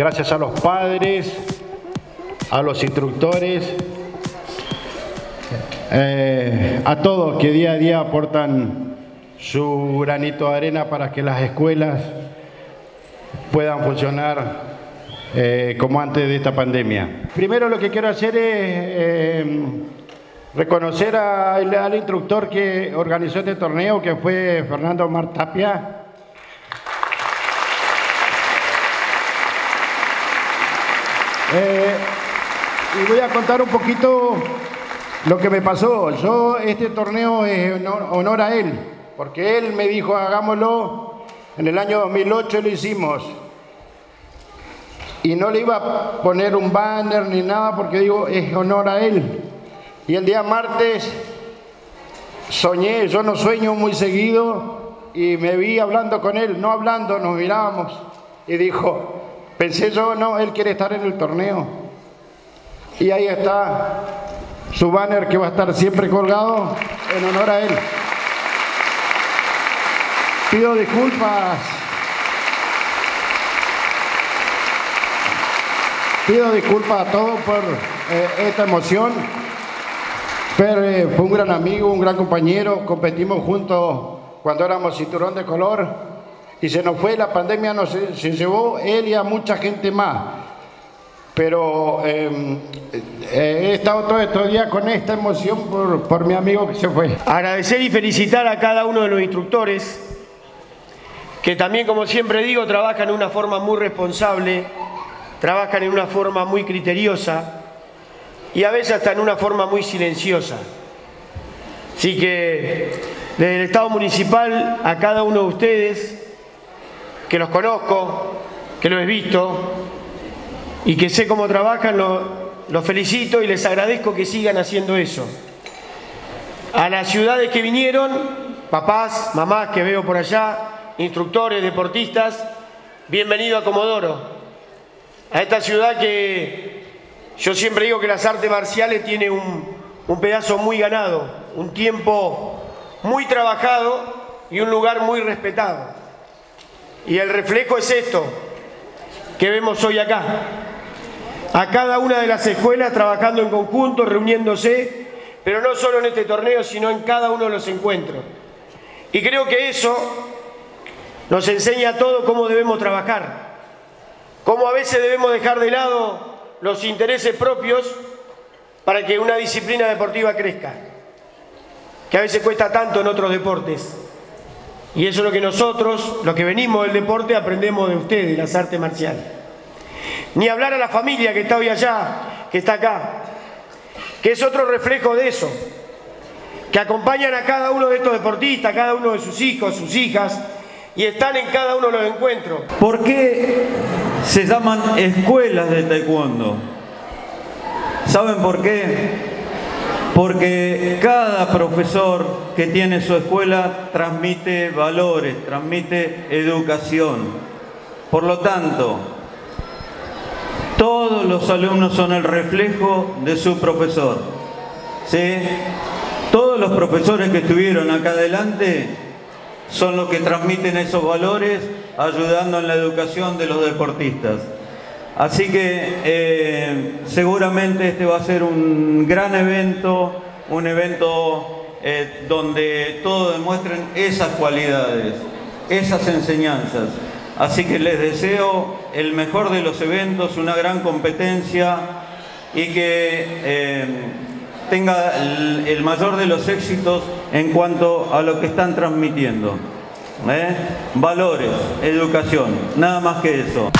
gracias a los padres, a los instructores, a todos que día a día aportan su granito de arena para que las escuelas puedan funcionar como antes de esta pandemia. Primero lo que quiero hacer es reconocer al instructor que organizó este torneo, que fue Fernando Martapiaz. Y voy a contar un poquito lo que me pasó. Yo, este torneo es en honor a él, porque él me dijo hagámoslo. En el año 2008 lo hicimos. Y no le iba a poner un banner ni nada porque digo, es honor a él. Y el día martes soñé, yo no sueño muy seguido, y me vi hablando con él, no hablando, nos mirábamos. Y dijo, pensé yo, no, él quiere estar en el torneo. Y ahí está su banner que va a estar siempre colgado en honor a él. Pido disculpas. Pido disculpas a todos por esta emoción. Pero fue un gran amigo, un gran compañero. Competimos juntos cuando éramos cinturón de color y se nos fue, la pandemia nos se llevó él y a mucha gente más. Pero he estado todo estos días con esta emoción por mi amigo que se fue. Agradecer y felicitar a cada uno de los instructores que también, como siempre digo, trabajan de una forma muy responsable. Trabajan en una forma muy criteriosa y a veces hasta en una forma muy silenciosa. Así que desde el Estado Municipal a cada uno de ustedes, que los conozco, que los he visto y que sé cómo trabajan, los felicito y les agradezco que sigan haciendo eso. A las ciudades que vinieron, papás, mamás que veo por allá, instructores, deportistas, bienvenido a Comodoro. A esta ciudad que yo siempre digo que las artes marciales tiene un pedazo muy ganado, un tiempo muy trabajado y un lugar muy respetado. Y el reflejo es esto que vemos hoy acá. A cada una de las escuelas trabajando en conjunto, reuniéndose, pero no solo en este torneo, sino en cada uno de los encuentros. Y creo que eso nos enseña a todos cómo debemos trabajar. Cómo a veces debemos dejar de lado los intereses propios para que una disciplina deportiva crezca, que a veces cuesta tanto en otros deportes. Y eso es lo que nosotros, los que venimos del deporte, aprendemos de ustedes, las artes marciales. Ni hablar a la familia que está hoy allá, que está acá, que es otro reflejo de eso, que acompañan a cada uno de estos deportistas, cada uno de sus hijos, sus hijas, y están en cada uno de los encuentros. ¿Por qué se llaman escuelas de taekwondo? ¿Saben por qué? Porque cada profesor que tiene su escuela transmite valores, transmite educación. Por lo tanto, todos los alumnos son el reflejo de su profesor, ¿sí? Todos los profesores que estuvieron acá adelante son los que transmiten esos valores, ayudando en la educación de los deportistas. Así que seguramente este va a ser un gran evento, un evento donde todos demuestren esas cualidades, esas enseñanzas. Así que les deseo el mejor de los eventos, una gran competencia y que tenga el mayor de los éxitos en cuanto a lo que están transmitiendo. Valores, educación, nada más que eso.